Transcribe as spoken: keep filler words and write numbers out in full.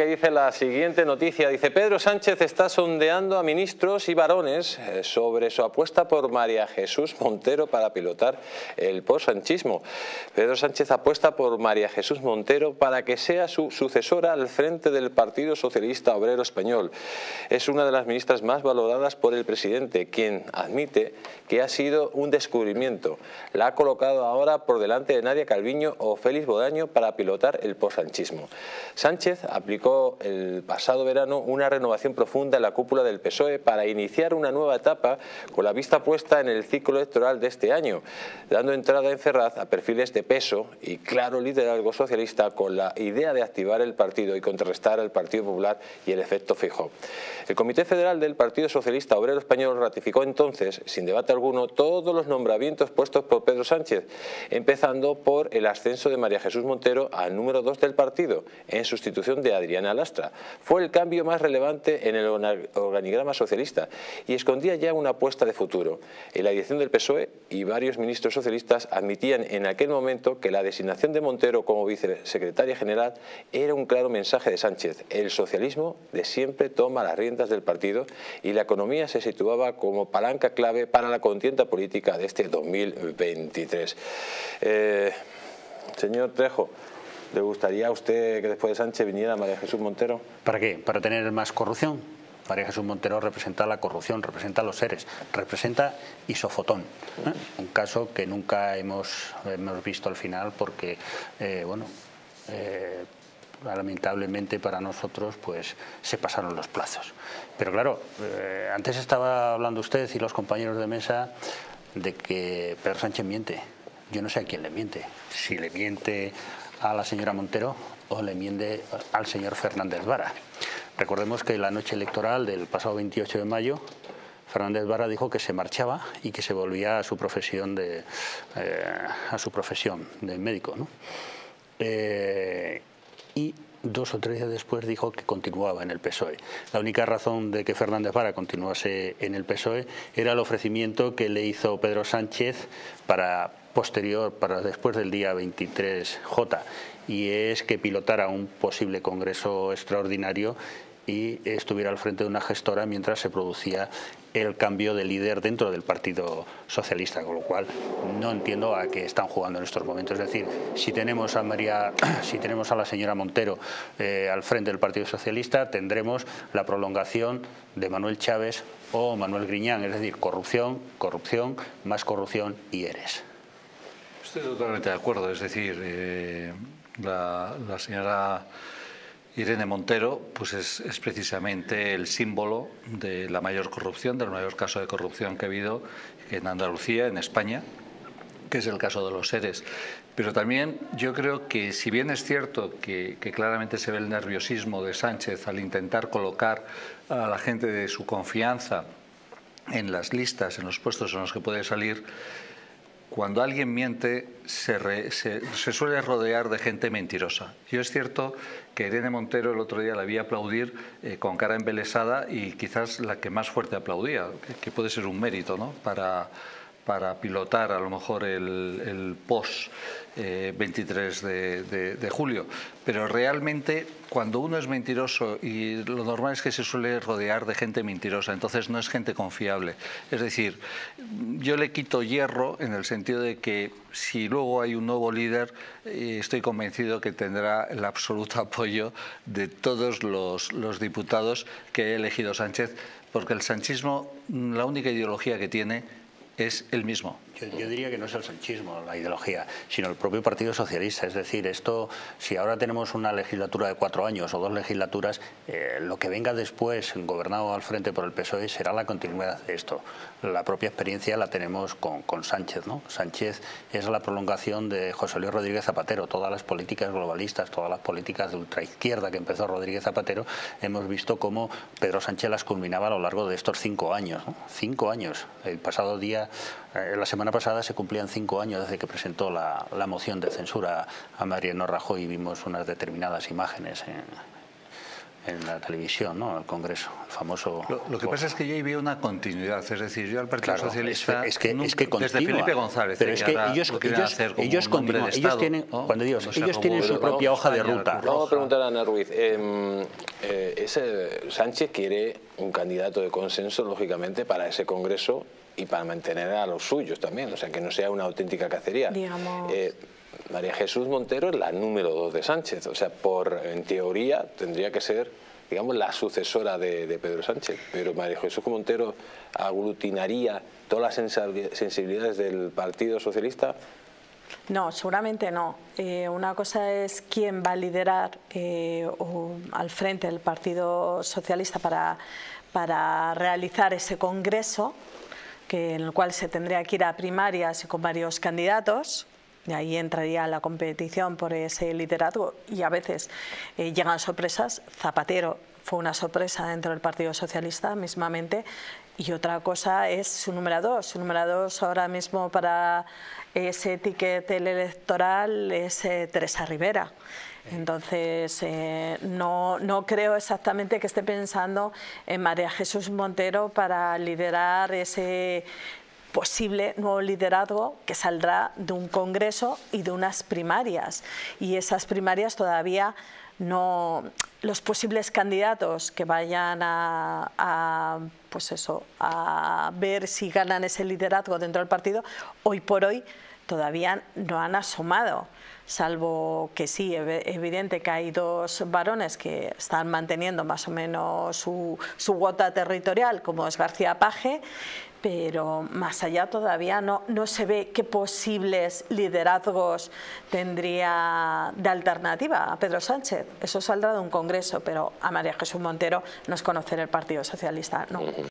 que dice la siguiente noticia. Dice: Pedro Sánchez está sondeando a ministros y varones sobre su apuesta por María Jesús Montero para pilotar el postsanchismo. Pedro Sánchez apuesta por María Jesús Montero para que sea su sucesora al frente del Partido Socialista Obrero Español. Es una de las ministras más valoradas por el presidente, quien admite que ha sido un descubrimiento. La ha colocado ahora por delante de Nadia Calviño o Félix Bodaño para pilotar el postsanchismo. Sánchez aplicó el pasado verano una renovación profunda en la cúpula del P S O E para iniciar una nueva etapa con la vista puesta en el ciclo electoral de este año, dando entrada en Ferraz a perfiles de peso y claro liderazgo socialista con la idea de activar el partido y contrarrestar al Partido Popular y el efecto Feijóo. El Comité Federal del Partido Socialista Obrero Español ratificó entonces, sin debate alguno, todos los nombramientos puestos por Pedro Sánchez, empezando por el ascenso de María Jesús Montero al número dos del partido, en sustitución de Adrián En Alastra. Fue el cambio más relevante en el organigrama socialista y escondía ya una apuesta de futuro. En la dirección del P S O E y varios ministros socialistas admitían en aquel momento que la designación de Montero como vicesecretaria general era un claro mensaje de Sánchez. El socialismo de siempre toma las riendas del partido, y la economía se situaba como palanca clave para la contienda política de este dos mil veintitrés. Eh, señor Trejo, ¿le gustaría a usted que después de Sánchez viniera María Jesús Montero? ¿Para qué? ¿Para tener más corrupción? María Jesús Montero representa la corrupción, representa los seres, representa Isofotón, ¿eh? Un caso que nunca hemos, hemos visto al final porque, eh, bueno, eh, lamentablemente para nosotros pues se pasaron los plazos. Pero claro, eh, antes estaba hablando usted y los compañeros de mesa de que Pedro Sánchez miente. Yo no sé a quién le miente, si le miente a la señora Montero o le miente al señor Fernández Vara. Recordemos que la noche electoral del pasado veintiocho de mayo, Fernández Vara dijo que se marchaba y que se volvía a su profesión de, eh, a su profesión de médico, ¿no? Eh, y dos o tres días después dijo que continuaba en el P S O E. La única razón de que Fernández Vara continuase en el P S O E era el ofrecimiento que le hizo Pedro Sánchez para posterior, para después del día veintitrés jota, y es que pilotara un posible congreso extraordinario y estuviera al frente de una gestora mientras se producía el cambio de líder dentro del Partido Socialista, con lo cual no entiendo a qué están jugando en estos momentos. Es decir, si tenemos a María, si tenemos a la señora Montero eh, al frente del Partido Socialista, tendremos la prolongación de Manuel Chaves o Manuel Griñán, es decir, corrupción, corrupción, más corrupción y eres. Estoy totalmente de acuerdo, es decir, eh, la, la señora Irene Montero pues es, es precisamente el símbolo de la mayor corrupción, del mayor caso de corrupción que ha habido en Andalucía, en España, que es el caso de los seres. Pero también yo creo que, si bien es cierto que, que claramente se ve el nerviosismo de Sánchez al intentar colocar a la gente de su confianza en las listas, en los puestos en los que puede salir, cuando alguien miente se, re, se, se suele rodear de gente mentirosa. Yo es cierto que Irene Montero el otro día la vi aplaudir eh, con cara embelesada y quizás la que más fuerte aplaudía, que, que puede ser un mérito, ¿no?, para, para pilotar a lo mejor el, el post eh, veintitrés de julio. Pero realmente cuando uno es mentiroso, y lo normal es que se suele rodear de gente mentirosa, entonces no es gente confiable. Es decir, yo le quito hierro en el sentido de que si luego hay un nuevo líder, eh, estoy convencido que tendrá el absoluto apoyo de todos los, los diputados que haya elegido Sánchez, porque el sanchismo, la única ideología que tiene es el mismo. Yo, yo diría que no es el sanchismo la ideología, sino el propio Partido Socialista. Es decir, esto, si ahora tenemos una legislatura de cuatro años o dos legislaturas, eh, lo que venga después, gobernado al frente por el P S O E, será la continuidad de esto. La propia experiencia la tenemos con, con Sánchez, ¿no? Sánchez es la prolongación de José Luis Rodríguez Zapatero. Todas las políticas globalistas, todas las políticas de ultraizquierda que empezó Rodríguez Zapatero, hemos visto cómo Pedro Sánchez las culminaba a lo largo de estos cinco años, ¿no? Cinco años. El pasado día, la semana pasada, se cumplían cinco años desde que presentó la, la moción de censura a Mariano Rajoy, y vimos unas determinadas imágenes en, en la televisión, ¿no?, al Congreso, el famoso... Lo, lo que pasa es que yo ahí veo una continuidad, es decir, yo al Partido claro, Socialista... Es, es que, nunca, es que continúa, desde Felipe González... Pero es que ellos, ellos, ellos continúan, ellos Estado, tienen, ¿no? cuando digo, no, ellos sea, tienen su propia hoja de ruta. Vamos a preguntar a Ana Ruiz, eh, eh, ese Sánchez quiere un candidato de consenso, lógicamente, para ese Congreso y para mantener a los suyos también, o sea, que no sea una auténtica cacería. Digamos... Eh, María Jesús Montero es la número dos de Sánchez, o sea, por en teoría tendría que ser, digamos, la sucesora de, de Pedro Sánchez, pero María Jesús Montero aglutinaría todas las sensibilidades del Partido Socialista. No, seguramente no. Eh, una cosa es quién va a liderar eh, o al frente del Partido Socialista para, para realizar ese congreso, que, en el cual se tendría que ir a primarias y con varios candidatos. Y ahí entraría la competición por ese liderazgo y a veces eh, llegan sorpresas. Zapatero fue una sorpresa dentro del Partido Socialista mismamente, y otra cosa es su número dos. Su número dos ahora mismo para ese ticket electoral es eh, Teresa Ribera. Entonces, eh, no, no creo exactamente que esté pensando en María Jesús Montero para liderar ese... posible nuevo liderazgo que saldrá de un congreso y de unas primarias, y esas primarias todavía no, los posibles candidatos que vayan a, a pues eso, a ver si ganan ese liderazgo dentro del partido, hoy por hoy todavía no han asomado, salvo que sí, es evidente que hay dos varones que están manteniendo más o menos su, su cuota territorial, como es García Page, pero más allá todavía no, no se ve qué posibles liderazgos tendría de alternativa a Pedro Sánchez. Eso saldrá de un congreso, pero a María Jesús Montero no es conocer el Partido Socialista, no.